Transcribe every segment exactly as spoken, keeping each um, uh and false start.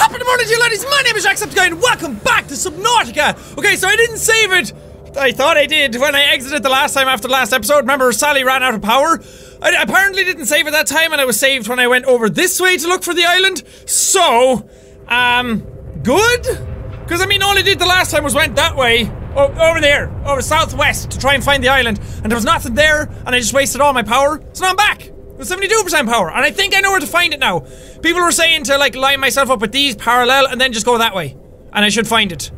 Top of the morning to you ladies, my name is Jacksepticeye and welcome back to Subnautica! Okay, so I didn't save it, I thought I did when I exited the last time after the last episode. Remember, Sally ran out of power? I apparently didn't save it that time and I was saved when I went over this way to look for the island. So, um, good? Because I mean all I did the last time was went that way. Oh, over there, over southwest to try and find the island, and there was nothing there, and I just wasted all my power. So now I'm back with seventy-two percent power, and I think I know where to find it now. People were saying to like line myself up with these parallel and then just go that way, and I should find it.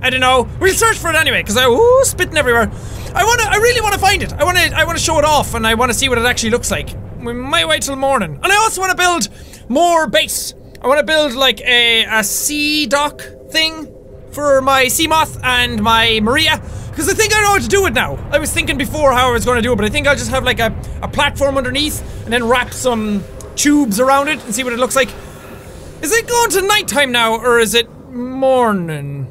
I don't know. We'll search for it anyway, because I ooh spitting everywhere. I wanna, I really wanna find it. I wanna, I wanna show it off, and I wanna see what it actually looks like. We might wait till morning, and I also wanna build more base. I wanna build like a a sea dock thing for my Seamoth and my Maria, because I think I know how to do it now. I was thinking before how I was going to do it, but I think I'll just have like a, a platform underneath and then wrap some tubes around it and see what it looks like. Is it going to nighttime now, or is it morning?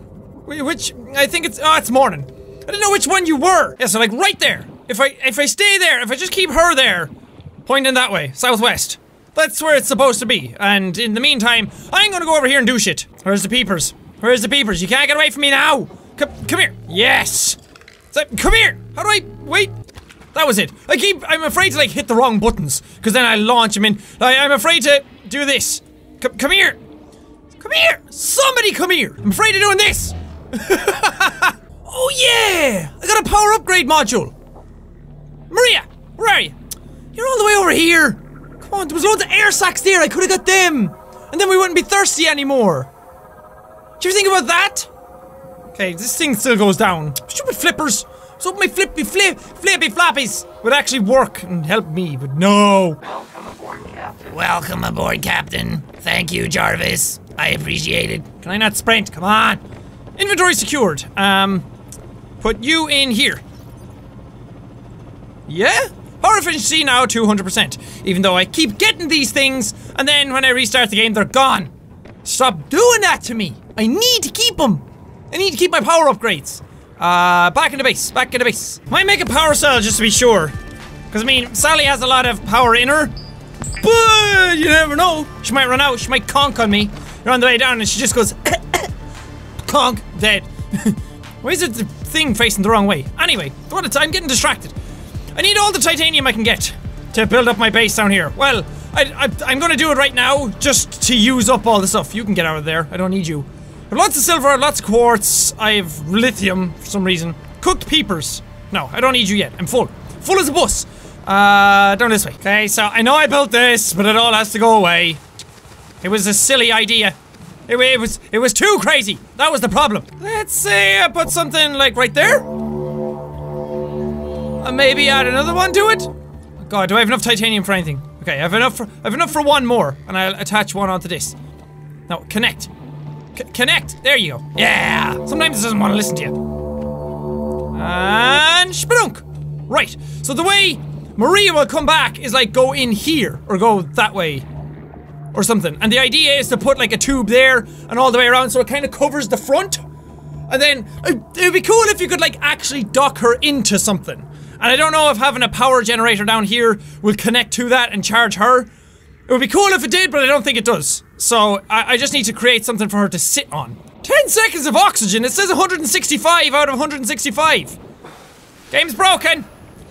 Which, I think it's, oh, it's morning. I didn't know which one you were. Yeah, so like right there. If I, if I stay there, if I just keep her there, pointing that way, southwest. That's where it's supposed to be. And in the meantime, I'm gonna go over here and do shit. Where's the peepers? Where's the peepers? You can't get away from me now! Come, come here! Yes! So, come here! How do I- wait? That was it. I keep- I'm afraid to like hit the wrong buttons, because then I launch them in. I, I'm afraid to do this. Come, come here! Come here! Somebody come here! I'm afraid of doing this! Oh yeah! I got a power upgrade module! Maria! Where are you? You're all the way over here! Come on, there was loads of air sacs there, I could've got them! And then we wouldn't be thirsty anymore! Do you think about that? Okay, this thing still goes down. Stupid flippers. So my flippy flip flippy floppies would actually work and help me, but no. Welcome aboard, Captain. Welcome aboard, Captain. Thank you, Jarvis. I appreciate it. Can I not sprint? Come on. Inventory secured. Um, put you in here. Yeah? Power efficiency now two hundred percent. Even though I keep getting these things, and then when I restart the game, they're gone. Stop doing that to me. I need to keep them! I need to keep my power upgrades! Uh, back in the base, back in the base. Might make a power cell just to be sure. Cause I mean, Sally has a lot of power in her. But you never know. She might run out, she might conk on me. You're on the way down and she just goes conk, dead. Why is it the thing facing the wrong way? Anyway, what a time, I'm getting distracted. I need all the titanium I can get to build up my base down here. Well, I, I, I'm gonna do it right now just to use up all the stuff. You can get out of there, I don't need you. I have lots of silver, lots of quartz, I have lithium for some reason. Cooked peepers. No, I don't need you yet, I'm full. Full as a bus. Uh, down this way. Okay, so I know I built this, but it all has to go away. It was a silly idea. It, it was it was too crazy. That was the problem. Let's say I put something like right there. And maybe add another one to it. God, do I have enough titanium for anything? Okay, I have enough for, I have enough for one more, and I'll attach one onto this. Now, connect. C connect! There you go. Yeah! Sometimes it doesn't want to listen to you. And spelunk! Right. So the way Maria will come back is like go in here, or go that way, or something. And the idea is to put like a tube there, and all the way around, so it kind of covers the front. And then, it would be cool if you could like actually dock her into something. And I don't know if having a power generator down here will connect to that and charge her. It would be cool if it did, but I don't think it does. So, I, I just need to create something for her to sit on. ten seconds of oxygen! It says one hundred sixty-five out of one hundred sixty-five! Game's broken!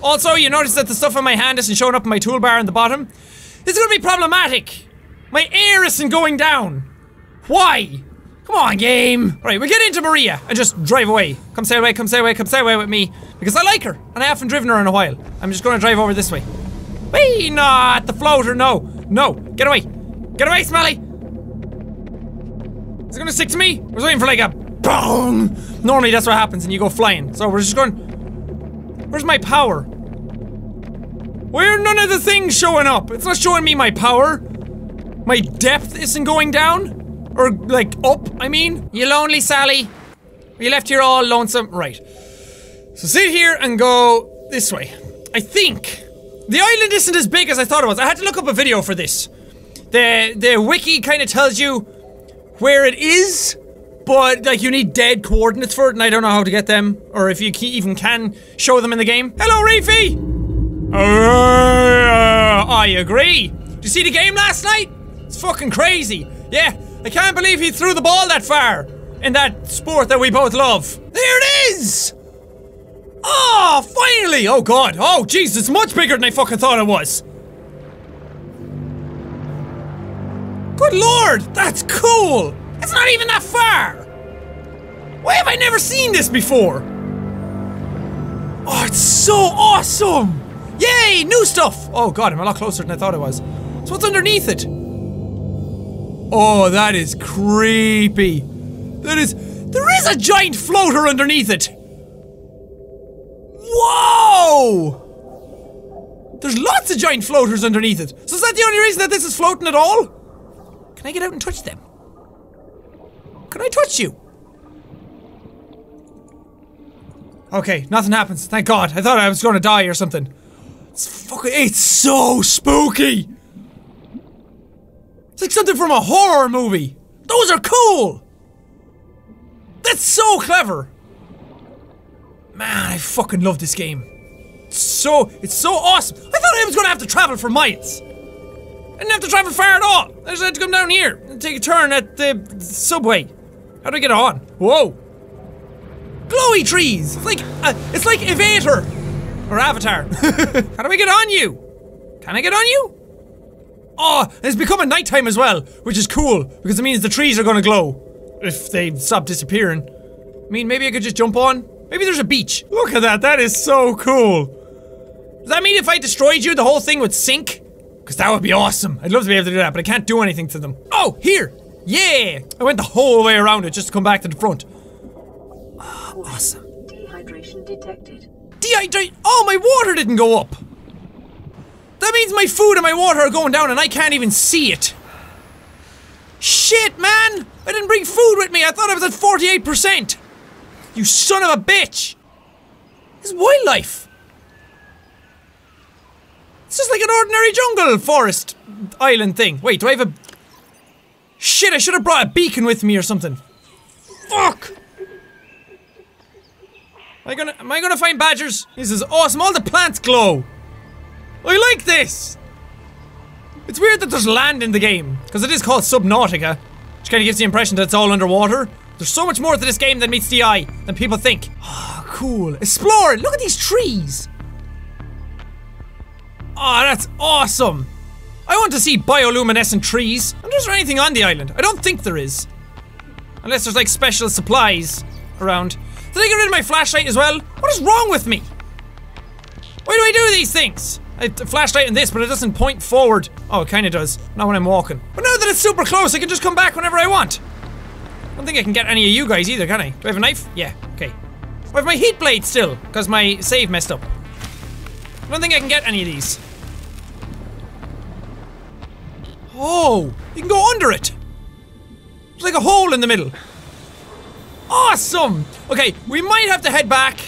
Also, you notice that the stuff on my hand isn't showing up in my toolbar in the bottom? This is gonna be problematic! My air isn't going down! Why? Come on, game! Alright, we get into Maria and just drive away. Come stay away, come stay away, come stay away with me. Because I like her, and I haven't driven her in a while. I'm just gonna drive over this way. Wee! Not the floater, no! No! Get away! Get away, Smelly! Is it gonna stick to me? I was waiting for like a boom! Normally that's what happens and you go flying. So we're just going... Where's my power? Why are none of the things showing up? It's not showing me my power. My depth isn't going down. Or like up, I mean. You lonely, Sally. You left here all lonesome. Right. So sit here and go this way. I think. The island isn't as big as I thought it was. I had to look up a video for this. The, the wiki kind of tells you where it is, but like you need dead coordinates for it, and I don't know how to get them, or if you even can show them in the game. Hello, Reefy! Uh, I agree. Did you see the game last night? It's fucking crazy. Yeah, I can't believe he threw the ball that far in that sport that we both love. There it is! Oh, finally! Oh god! Oh jeez, it's much bigger than I fucking thought it was! Good lord! That's cool! It's not even that far! Why have I never seen this before? Oh, it's so awesome! Yay! New stuff! Oh god, I'm a lot closer than I thought I was. So what's underneath it? Oh, that is creepy. That is... There is a giant floater underneath it! Whoa! There's lots of giant floaters underneath it. So is that the only reason that this is floating at all? Can I get out and touch them? Can I touch you? Okay, nothing happens. Thank God. I thought I was gonna die or something. It's fucking... It's so spooky! It's like something from a horror movie. Those are cool! That's so clever! Man, I fucking love this game. It's so, it's so awesome. I thought I was gonna have to travel for miles. I didn't have to travel far at all. I just had to come down here and take a turn at the subway. How do I get on? Whoa. Glowy trees. It's like, uh, it's like Evator. Or Avatar. How do I get on you? Can I get on you? Oh, it's becoming nighttime as well, which is cool because it means the trees are gonna glow. If they stop disappearing. I mean, maybe I could just jump on. Maybe there's a beach. Look at that, that is so cool. Does that mean if I destroyed you, the whole thing would sink? Because that would be awesome. I'd love to be able to do that, but I can't do anything to them. Oh, here! Yeah! I went the whole way around it just to come back to the front. Oh, awesome. Dehydration detected. Dehydration? Oh, my water didn't go up! That means my food and my water are going down and I can't even see it. Shit, man! I didn't bring food with me, I thought I was at forty-eight percent! You son of a bitch! It's wildlife! It's just like an ordinary jungle forest island thing. Wait, do I have a... Shit, I should have brought a beacon with me or something. Fuck! Am I gonna, am I gonna find badgers? This is awesome, all the plants glow! I like this! It's weird that there's land in the game, because it is called Subnautica, which kind of gives the impression that it's all underwater. There's so much more to this game than meets the eye, than people think. Oh, cool. Explore it. Look at these trees. Oh, that's awesome. I want to see bioluminescent trees. I wonder if there's anything on the island. I don't think there is. Unless there's like special supplies around. Did I get rid of my flashlight as well? What is wrong with me? Why do I do these things? I have a flashlight in this, but it doesn't point forward. Oh, it kind of does. Not when I'm walking. But now that it's super close, I can just come back whenever I want. I don't think I can get any of you guys either, can I? Do I have a knife? Yeah, okay. I have my heat blade still, because my save messed up. I don't think I can get any of these. Oh, you can go under it. It's like a hole in the middle. Awesome! Okay, we might have to head back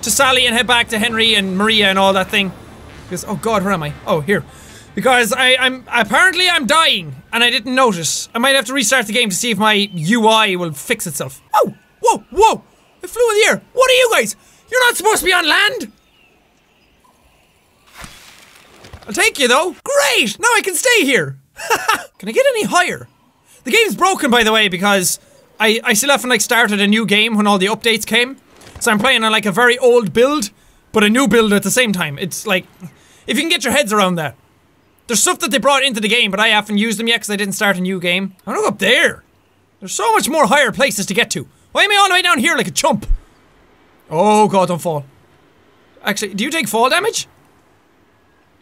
to Sally and head back to Henry and Maria and all that thing. Because, oh god, where am I? Oh, here. Because I, I'm, apparently I'm dying. And I didn't notice. I might have to restart the game to see if my U I will fix itself. Oh! Whoa! Whoa! I flew in the air! What are you guys? You're not supposed to be on land! I'll take you though. Great! Now I can stay here! Can I get any higher? The game's broken, by the way, because I, I still haven't like started a new game when all the updates came. So I'm playing on like a very old build, but a new build at the same time. It's like, if you can get your heads around that. There's stuff that they brought into the game, but I haven't used them yet because I didn't start a new game. I wanna go up there. There's so much more higher places to get to. Why am I all the way down here like a chump? Oh god, don't fall. Actually, do you take fall damage?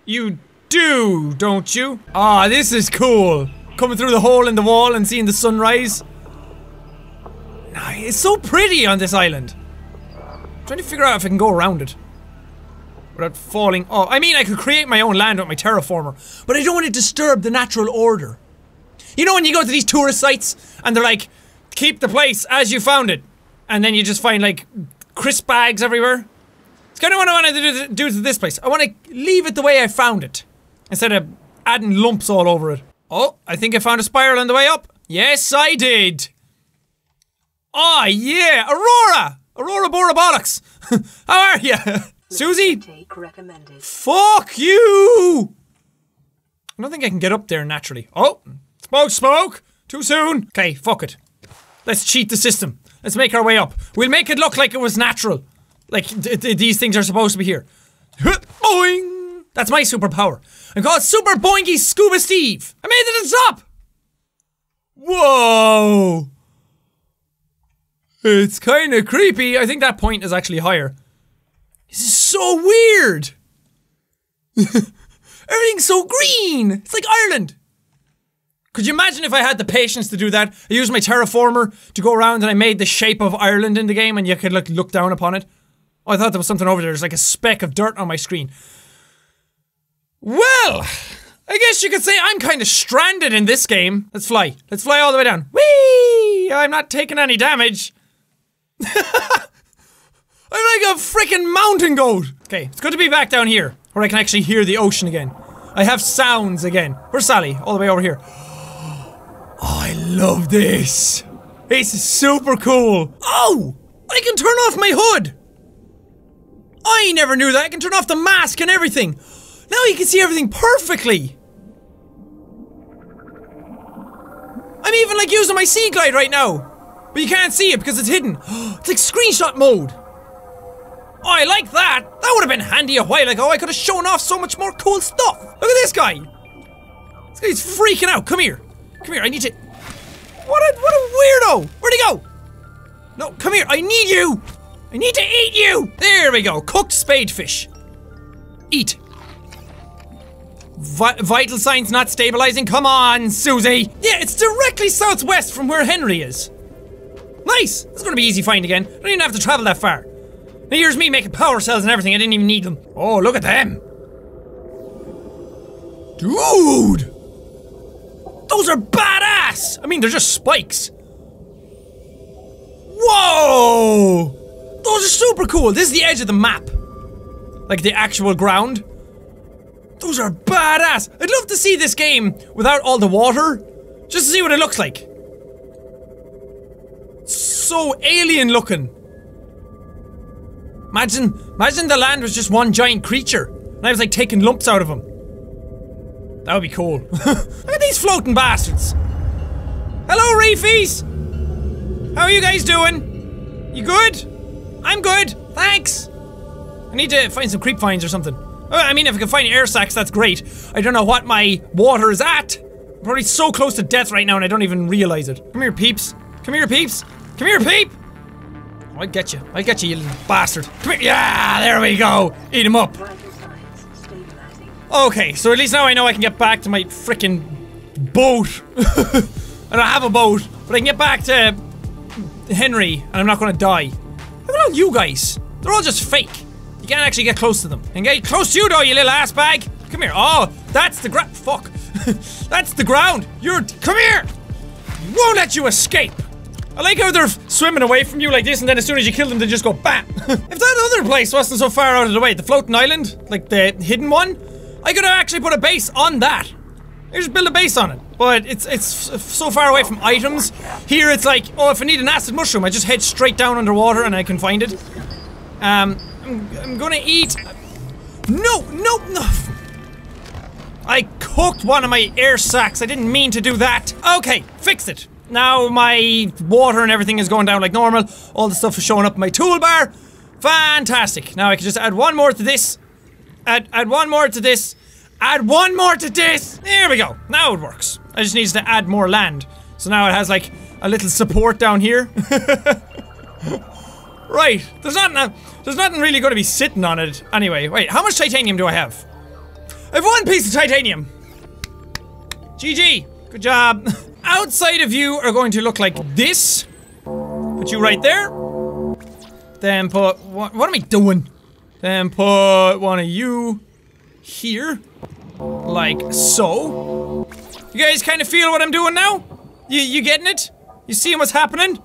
You do, don't you? Ah, this is cool. Coming through the hole in the wall and seeing the sunrise. It's so pretty on this island. I'm trying to figure out if I can go around it. Without falling off. I mean, I could create my own land with my terraformer, but I don't want to disturb the natural order. You know when you go to these tourist sites, and they're like, keep the place as you found it. And then you just find like, crisp bags everywhere. It's kind of what I wanted to do to this place. I want to leave it the way I found it. Instead of adding lumps all over it. Oh, I think I found a spiral on the way up. Yes, I did. Oh yeah, Aurora! Aurora Borabolix! How are you? Susie? Take recommended. Fuck you! I don't think I can get up there naturally. Oh! Smoke, smoke! Too soon? Okay, fuck it. Let's cheat the system. Let's make our way up. We'll make it look like it was natural. Like, th th these things are supposed to be here. Boing! That's my superpower. I call it Super Boingy Scuba Steve! I made it to the top! Whoa! It's kinda creepy. I think that point is actually higher. This is so weird! Everything's so green! It's like Ireland! Could you imagine if I had the patience to do that? I used my terraformer to go around and I made the shape of Ireland in the game and you could like look down upon it. Oh, I thought there was something over there. There's like a speck of dirt on my screen. Well, I guess you could say I'm kind of stranded in this game. Let's fly. Let's fly all the way down. Whee! I'm not taking any damage. I'm like a freaking mountain goat. Okay, it's good to be back down here where I can actually hear the ocean again. I have sounds again. Where's Sally? All the way over here. Oh, I love this. This is super cool. Oh, I can turn off my hood. I never knew that. I can turn off the mask and everything. Now you can see everything perfectly. I'm even like using my sea glide right now, but you can't see it because it's hidden. It's like screenshot mode. Oh, I like that. That would have been handy a while ago. I could have shown off so much more cool stuff. Look at this guy. This guy's freaking out. Come here. Come here, I need to- What a- what a weirdo! Where'd he go? No, come here, I need you! I need to eat you! There we go, cooked spadefish. Eat. Vi vital signs not stabilizing, come on, Susie! Yeah, it's directly southwest from where Henry is. Nice! This is gonna be easy find again. I don't even have to travel that far. Now here's me making power cells and everything, I didn't even need them. Oh, look at them! Dude! Those are badass! I mean, they're just spikes. Whoa! Those are super cool. This is the edge of the map. Like the actual ground. Those are badass. I'd love to see this game without all the water. Just to see what it looks like. So alien looking. Imagine, imagine the land was just one giant creature. And I was like taking lumps out of him. That would be cool. Look at these floating bastards. Hello, reefies. How are you guys doing? You good? I'm good. Thanks. I need to find some creep finds or something. Oh, I mean, if I can find air sacs, that's great. I don't know what my water is at. I'm probably so close to death right now and I don't even realize it. Come here, peeps. Come here, peeps. Come here, peep. Oh, I'll get you. I'll get you, you little bastard. Come here. Yeah, there we go. Eat him up. Okay, so at least now I know I can get back to my frickin' boat. I don't have a boat, but I can get back to Henry, and I'm not gonna die. Look at all you guys. They're all just fake. You can't actually get close to them. And get close to you though, you little ass bag. Come here. Oh, that's the ground. Fuck. That's the ground. You're- Come here! Won't let you escape. I like how they're swimming away from you like this, and then as soon as you kill them, they just go bam. If that other place wasn't so far out of the way, the floating island, like the hidden one, I could actually put a base on that. I just build a base on it. But it's it's f so far away from items. Here it's like, oh, if I need an acid mushroom, I just head straight down underwater and I can find it. Um, I'm, I'm gonna eat... No, no, no! I cooked one of my air sacs. I didn't mean to do that. Okay, fixed it. Now my water and everything is going down like normal. All the stuff is showing up in my toolbar. Fantastic. Now I can just add one more to this. Add, add one more to this. Add one more to this. There we go. Now it works. I just need to add more land. So now it has like a little support down here. Right. There's not uh, there's nothing really going to be sitting on it anyway. Wait, how much titanium do I have? I have one piece of titanium. G G. Good job. Outside of you are going to look like this. Put you right there. Then put what? What am I doing? Then put one of you here, like so. You guys kind of feel what I'm doing now? You, you getting it? You seeing what's happening?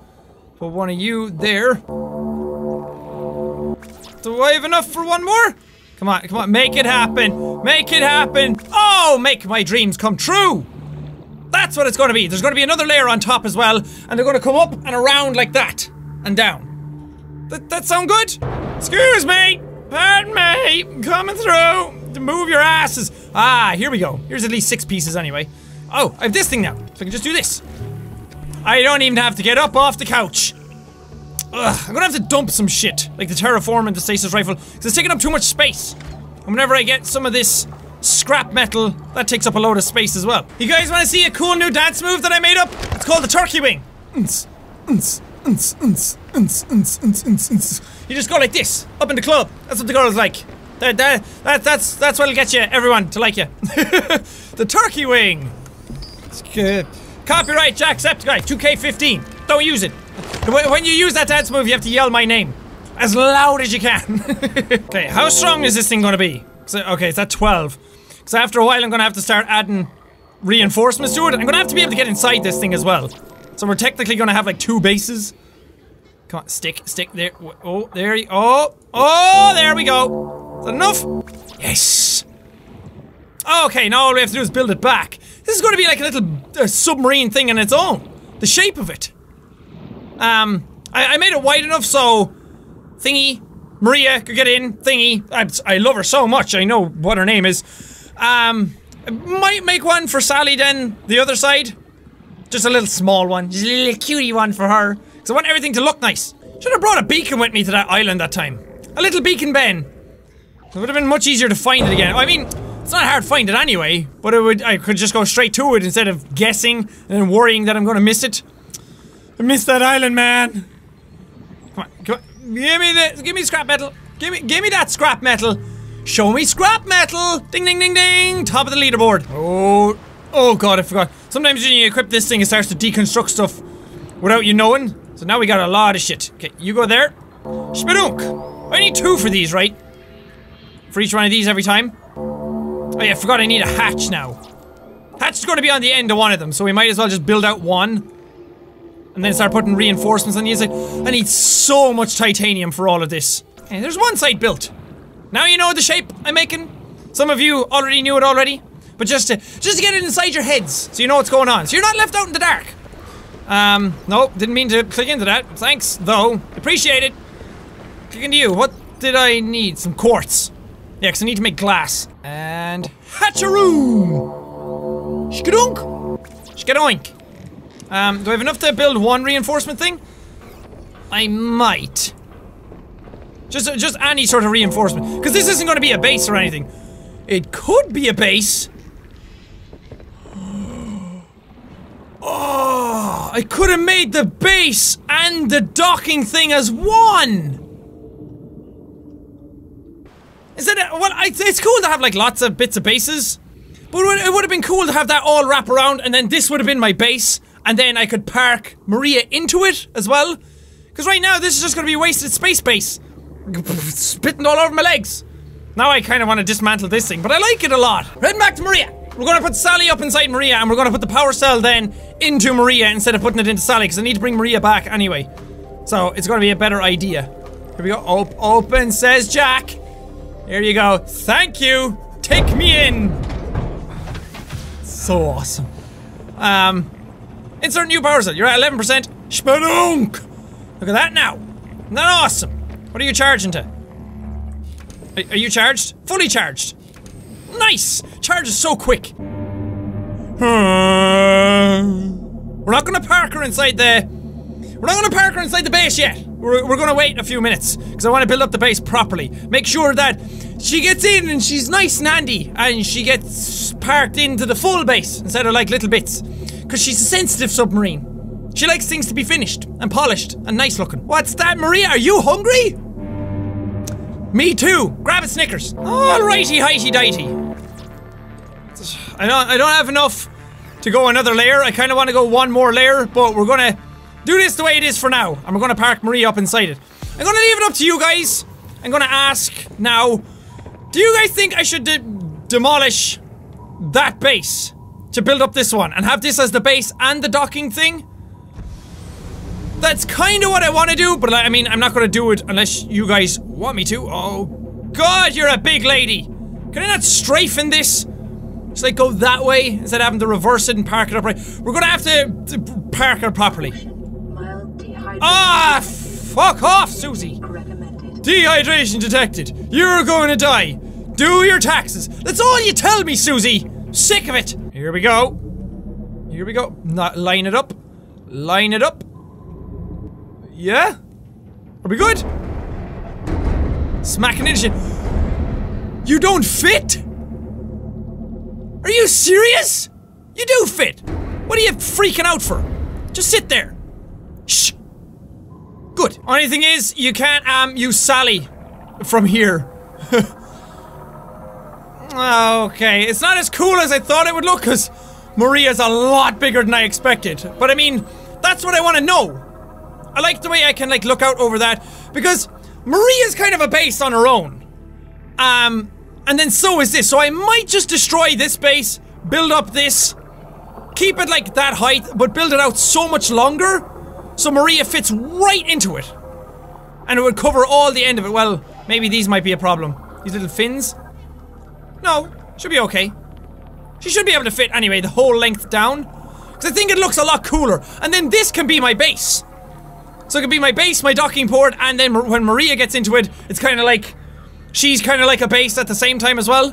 Put one of you there. Do I have enough for one more? Come on, come on, make it happen. Make it happen. Oh, make my dreams come true. That's what it's gonna be. There's gonna be another layer on top as well, and they're gonna come up and around like that, and down. Th- that sound good? Excuse me! Pardon me! Coming through! Move your asses! Ah, here we go. Here's at least six pieces anyway. Oh, I have this thing now. So I can just do this. I don't even have to get up off the couch. Ugh, I'm gonna have to dump some shit, like the terraform and the stasis rifle, because it's taking up too much space. And whenever I get some of this scrap metal, that takes up a load of space as well. You guys want to see a cool new dance move that I made up? It's called the turkey wing. You just go like this, up in the club. That's what the girls like. That, that, that, that's, that's what'll get you, everyone, to like you. The turkey wing. It's good. Copyright Jacksepticeye, two K fifteen. Don't use it. When you use that dance move, you have to yell my name. As loud as you can. Okay, how strong is this thing gonna be? So, okay, it's at twelve. So after a while, I'm gonna have to start adding reinforcements to it. I'm gonna have to be able to get inside this thing as well. So we're technically gonna have like two bases. Come on, stick, stick, there. Oh, there you, oh, oh, there we go. Is that enough? Yes. Okay, now all we have to do is build it back. This is gonna be like a little uh, submarine thing on its own. The shape of it. Um, I, I made it wide enough so thingy, Maria could get in, thingy. I, I love her so much, I know what her name is. Um, I might make one for Sally then, the other side. Just a little small one, just a little cutie one for her. Because I want everything to look nice. Should have brought a beacon with me to that island that time. A little beacon Ben. It would have been much easier to find it again. I mean, it's not hard to find it anyway, but it would, I could just go straight to it instead of guessing and then worrying that I'm gonna miss it. I missed that island, man. Come on, come on. Give me the, give me scrap metal. Give me, give me that scrap metal. Show me scrap metal. Ding, ding, ding, ding. Top of the leaderboard. Oh, oh God, I forgot. Sometimes when you equip this thing, it starts to deconstruct stuff without you knowing. So now we got a lot of shit. Okay, you go there. Shpadunk. I need two for these, right? For each one of these every time. Oh yeah, I forgot I need a hatch now. Hatch is going to be on the end of one of them, so we might as well just build out one. And then start putting reinforcements on the inside. I need so much titanium for all of this. Hey, there's one side built. Now you know the shape I'm making. Some of you already knew it already. But just to, just to get it inside your heads, so you know what's going on. So you're not left out in the dark. Um, no, didn't mean to click into that. Thanks, though. Appreciate it. Click into you. What did I need? Some quartz. Yeah, because I need to make glass. And... hatcharoom! Shkadunk! Shkadoink! Um, do I have enough to build one reinforcement thing? I might. Just, just any sort of reinforcement. Because this isn't going to be a base or anything. It could be a base. Oh, I could have made the base and the docking thing as one. Is that, well, it's cool to have like lots of bits of bases. But it would have been cool to have that all wrap around and then this would have been my base. And then I could park Maria into it as well. Because right now, this is just going to be wasted space base. Spitting all over my legs. Now I kind of want to dismantle this thing, but I like it a lot. Heading back to Maria. We're going to put Sally up inside Maria, and we're going to put the power cell then into Maria instead of putting it into Sally, because I need to bring Maria back anyway. So it's going to be a better idea. Here we go. O open, says Jack. Here you go. Thank you. Take me in. So awesome. Um... Insert new power cell. You're at eleven percent. Shpadunk! Look at that now. Isn't that awesome? What are you charging to? Are, are you charged? Fully charged. Nice! Charge is so quick. We're not gonna park her inside the... We're not gonna park her inside the base yet. We're, we're gonna wait a few minutes. Because I want to build up the base properly. Make sure that she gets in and she's nice and handy. And she gets parked into the full base. Instead of like little bits. Because she's a sensitive submarine. She likes things to be finished, and polished, and nice looking. What's that, Maria? Are you hungry? Me too! Grab a Snickers! Alrighty, highty dighty. I don't, I don't have enough to go another layer. I kind of want to go one more layer, but we're gonna do this the way it is for now. And we're gonna park Maria up inside it. I'm gonna leave it up to you guys. I'm gonna ask now, do you guys think I should de- demolish that base? To build up this one, and have this as the base and the docking thing? That's kind of what I want to do, but I mean, I'm not going to do it unless you guys want me to. Oh, God, you're a big lady! Can I not strafe in this? Just like go that way, instead of having to reverse it and park it up right? We're going to have to park her properly. Ah, fuck off, Susie! Dehydration detected. You're going to die. Do your taxes. That's all you tell me, Susie! Sick of it! Here we go. Here we go. Not line it up. Line it up. Yeah? Are we good? Smacking into shit. You don't fit? Are you serious? You do fit. What are you freaking out for? Just sit there. Shh. Good. Only thing is, you can't um use Sally from here. Okay, it's not as cool as I thought it would look, because Maria's a lot bigger than I expected. But I mean, that's what I want to know. I like the way I can, like, look out over that, because Maria's kind of a base on her own. Um, and then so is this, so I might just destroy this base, build up this, keep it like that height, but build it out so much longer, so Maria fits right into it. And it would cover all the end of it. Well, maybe these might be a problem. These little fins. No, should be okay. She should be able to fit anyway, the whole length down. Because I think it looks a lot cooler. And then this can be my base. So it can be my base, my docking port, and then when Maria gets into it, it's kind of like... she's kind of like a base at the same time as well.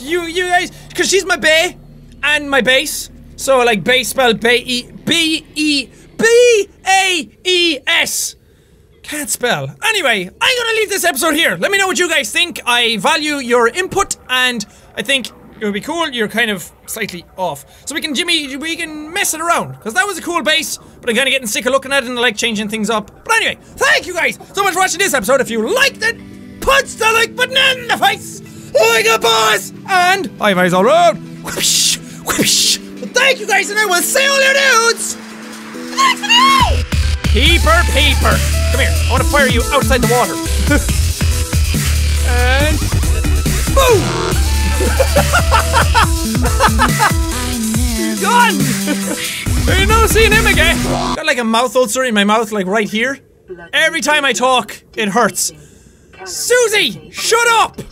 You, you guys... because she's my bae, and my base. So, like, base spelled B E... B E... B A E S. Can't spell. Anyway, I'm gonna leave this episode here. Let me know what you guys think. I value your input, and I think it would be cool. You're kind of slightly off. So we can Jimmy, we can mess it around. Because that was a cool base, but I'm kind of getting sick of looking at it and I like changing things up. But anyway, thank you guys so much for watching this episode. If you liked it, punch the like button in the face like a boss, and high fives all around. Whoosh, whoosh. Well, thank you guys, and I will see all your dudes next video. Peeper, peeper. Come here, I want to fire you outside the water. And... boom! He's gone! Ain't no seeing him again. Got like a mouth ulcer in my mouth, like right here. Every time I talk, it hurts. Susie, shut up!